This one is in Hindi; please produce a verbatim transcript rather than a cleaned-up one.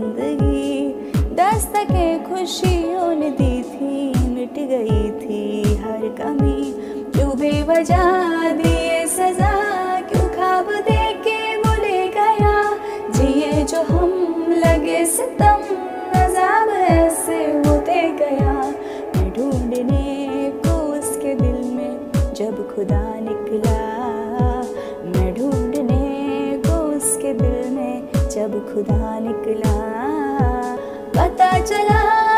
जिंदगी दस्तकें खुशियों ने दी थी, मिट गई थी हर कमी। क्यों बेवजह दिए सजा, क्यों ख्वाब देके भूले गया, जिए जो हम लगे सितम, अज़ाब ऐसे होते गया। मैं ढूंढने को उसके दिल में जब खुदा निकला, मैं ढूंढने को उसके दिल में जब खुदा निकला, पता चला।